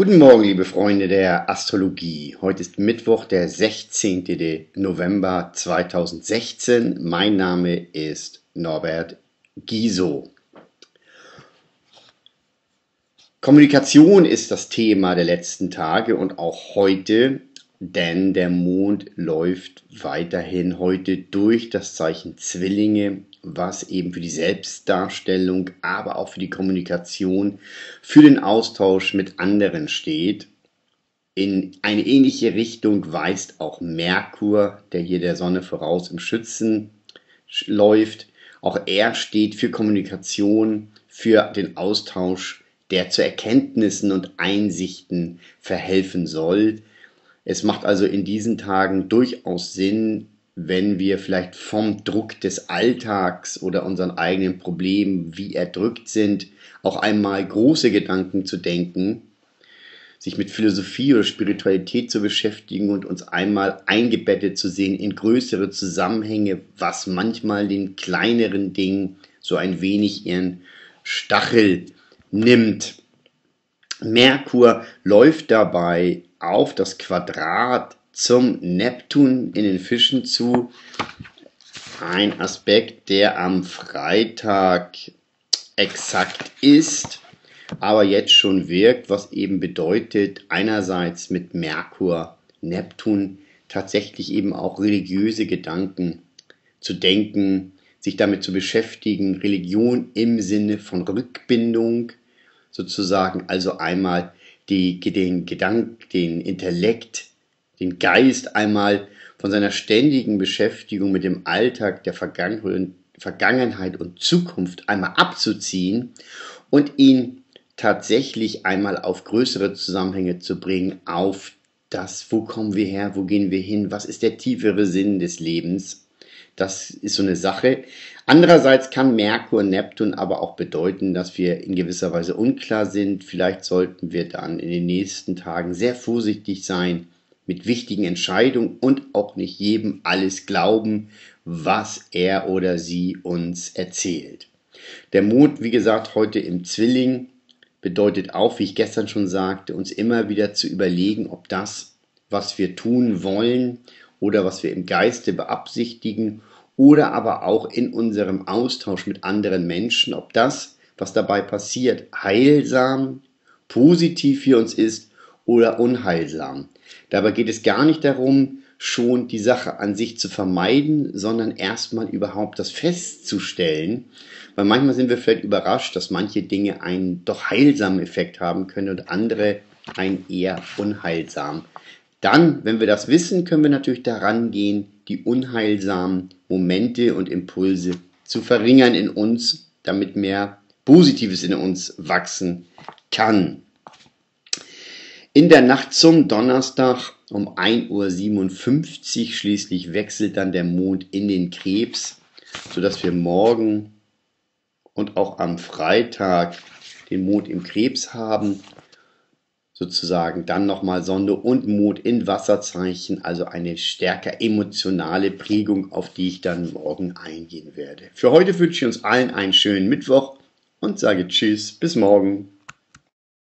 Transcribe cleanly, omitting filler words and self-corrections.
Guten Morgen, liebe Freunde der Astrologie. Heute ist Mittwoch, der 16. November 2016. Mein Name ist Norbert Giesow. Kommunikation ist das Thema der letzten Tage und auch heute, denn der Mond läuft weiterhin heute durch das Zeichen Zwillinge, was eben für die Selbstdarstellung, aber auch für die Kommunikation, für den Austausch mit anderen steht. In eine ähnliche Richtung weist auch Merkur, der hier der Sonne voraus im Schützen läuft. Auch er steht für Kommunikation, für den Austausch, der zu Erkenntnissen und Einsichten verhelfen soll. Es macht also in diesen Tagen durchaus Sinn, wenn wir vielleicht vom Druck des Alltags oder unseren eigenen Problemen, wie erdrückt sind, auch einmal große Gedanken zu denken, sich mit Philosophie oder Spiritualität zu beschäftigen und uns einmal eingebettet zu sehen in größere Zusammenhänge, was manchmal den kleineren Dingen so ein wenig ihren Stachel nimmt. Merkur läuft dabei auf das Quadrat zum Neptun in den Fischen zu. Ein Aspekt, der am Freitag exakt ist, aber jetzt schon wirkt, was eben bedeutet, einerseits mit Merkur, Neptun tatsächlich eben auch religiöse Gedanken zu denken, sich damit zu beschäftigen, Religion im Sinne von Rückbindung sozusagen, also einmal den Gedanken, den Intellekt, den Geist einmal von seiner ständigen Beschäftigung mit dem Alltag der Vergangenheit und Zukunft einmal abzuziehen und ihn tatsächlich einmal auf größere Zusammenhänge zu bringen, auf das, wo kommen wir her, wo gehen wir hin, was ist der tiefere Sinn des Lebens. Das ist so eine Sache. Andererseits kann Merkur und Neptun aber auch bedeuten, dass wir in gewisser Weise unklar sind. Vielleicht sollten wir dann in den nächsten Tagen sehr vorsichtig sein mit wichtigen Entscheidungen und auch nicht jedem alles glauben, was er oder sie uns erzählt. Der Mond, wie gesagt, heute im Zwilling bedeutet auch, wie ich gestern schon sagte, uns immer wieder zu überlegen, ob das, was wir tun wollen oder was wir im Geiste beabsichtigen oder aber auch in unserem Austausch mit anderen Menschen, ob das, was dabei passiert, heilsam, positiv für uns ist oder unheilsam. Dabei geht es gar nicht darum, schon die Sache an sich zu vermeiden, sondern erstmal überhaupt das festzustellen, weil manchmal sind wir vielleicht überrascht, dass manche Dinge einen doch heilsamen Effekt haben können und andere einen eher unheilsamen. Dann, wenn wir das wissen, können wir natürlich daran gehen, die unheilsamen Momente und Impulse zu verringern in uns, damit mehr Positives in uns wachsen kann. In der Nacht zum Donnerstag um 1:57 Uhr schließlich wechselt dann der Mond in den Krebs, sodass wir morgen und auch am Freitag den Mond im Krebs haben. Sozusagen dann nochmal Sonne und Mond in Wasserzeichen, also eine stärker emotionale Prägung, auf die ich dann morgen eingehen werde. Für heute wünsche ich uns allen einen schönen Mittwoch und sage Tschüss, bis morgen.